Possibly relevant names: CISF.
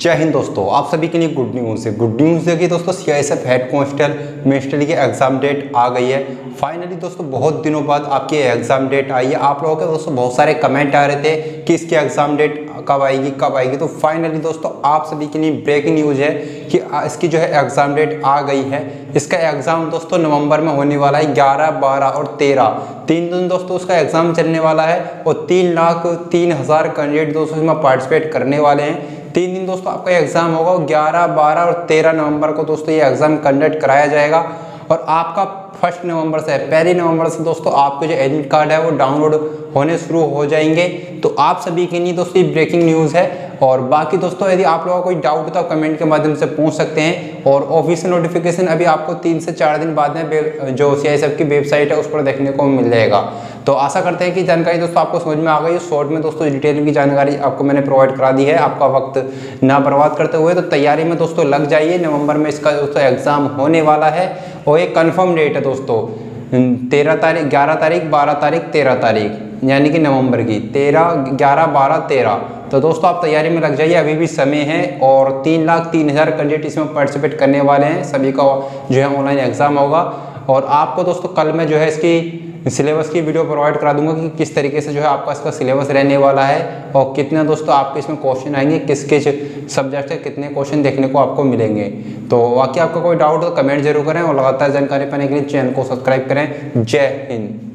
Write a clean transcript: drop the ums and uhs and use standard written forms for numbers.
जय हिंद दोस्तों, आप सभी के लिए गुड न्यूज़ है। गुड न्यूज़ है कि दोस्तों CISF हेड कांस्टेबल मिनिस्ट्री की एग्ज़ाम डेट आ गई है। फाइनली दोस्तों बहुत दिनों बाद आपकी एग्ज़ाम डेट आई है। आप लोगों के दोस्तों बहुत सारे कमेंट आ रहे थे कि इसकी एग्ज़ाम डेट कब आएगी। तो फाइनली दोस्तों आप सभी के लिए ब्रेकिंग न्यूज़ है कि इसकी जो है एग्ज़ाम डेट आ गई है। इसका एग्ज़ाम दोस्तों नवंबर में होने वाला है, 11, 12 और 13 3 दिन दोस्तों उसका एग्ज़ाम चलने वाला है और 3,03,000 कैंडिडेट दोस्तों इसमें पार्टिसिपेट करने वाले हैं। 3 दिन दोस्तों आपका एग्ज़ाम होगा, 11, 12 और 13 नवंबर को दोस्तों ये एग्ज़ाम कंडक्ट कराया जाएगा। और आपका 1 नवंबर से दोस्तों आपके जो एडमिट कार्ड है वो डाउनलोड होने शुरू हो जाएंगे। तो आप सभी के लिए दोस्तों ये ब्रेकिंग न्यूज़ है। और बाकी दोस्तों यदि आप लोगों का कोई डाउट तो कमेंट के माध्यम से पूछ सकते हैं। और ऑफिशियल नोटिफिकेशन अभी आपको 3 से 4 दिन बाद में जो CISF की वेबसाइट है उस पर देखने को मिल जाएगा। तो आशा करते हैं कि जानकारी दोस्तों आपको समझ में आ गई। शॉर्ट में दोस्तों डिटेल की जानकारी आपको मैंने प्रोवाइड करा दी है, आपका वक्त ना बर्बाद करते हुए। तो तैयारी में दोस्तों लग जाइए, नवंबर में इसका दोस्तों एग्ज़ाम होने वाला है। और ये कन्फर्म डेट है दोस्तों 13 तारीख, 11 तारीख, 12 तारीख, 13 तारीख, यानी कि नवंबर की 13, 11, 12, 13। तो दोस्तों आप तैयारी में लग जाइए, अभी भी समय है। और 3,03,000 कैंडिडेट इसमें पार्टिसिपेट करने वाले हैं। सभी का जो है ऑनलाइन एग्ज़ाम होगा। और आपको दोस्तों कल मैं जो है इसकी सिलेबस की वीडियो प्रोवाइड करा दूंगा कि किस तरीके से जो है आपका इसका सिलेबस रहने वाला है और कितना दोस्तों आपके इसमें क्वेश्चन आएंगे, किस किस सब्जेक्ट के कितने क्वेश्चन देखने को आपको मिलेंगे। तो बाकी आपका कोई डाउट हो तो कमेंट जरूर करें और लगातार जानकारी पाने के लिए चैनल को सब्सक्राइब करें। जय हिंद।